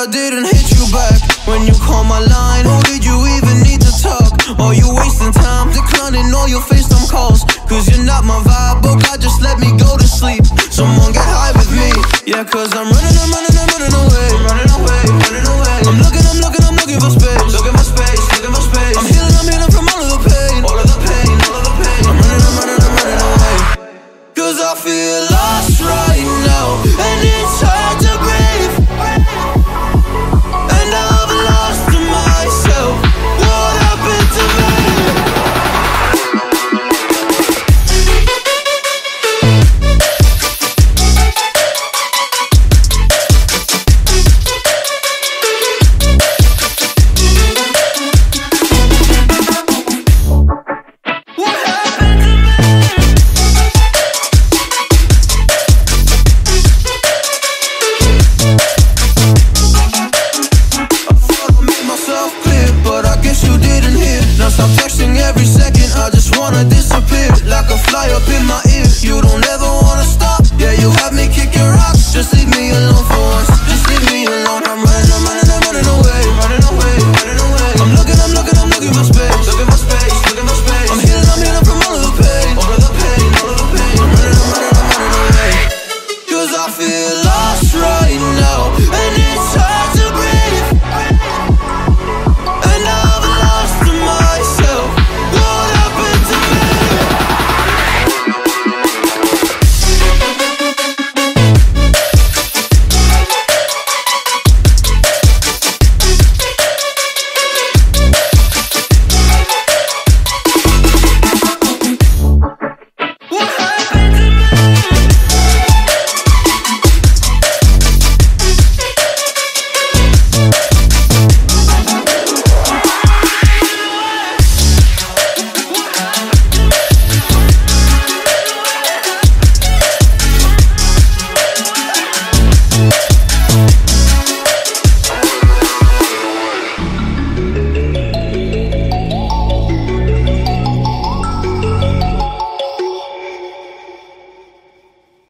I didn't hit you back. When you call my line, oh, did you even need to talk? Are you wasting time declining all your FaceTime calls? Cause you're not my vibe, oh God, just let me go to sleep. Someone get high with me. Yeah, cause I'm running, I'm running, I'm running away. I'm running away, running away. I'm looking, I'm looking, I'm looking for space. Looking for space, looking for space. I'm healing from all of the pain. All of the pain, all of the pain. I'm running away. Cause I feel like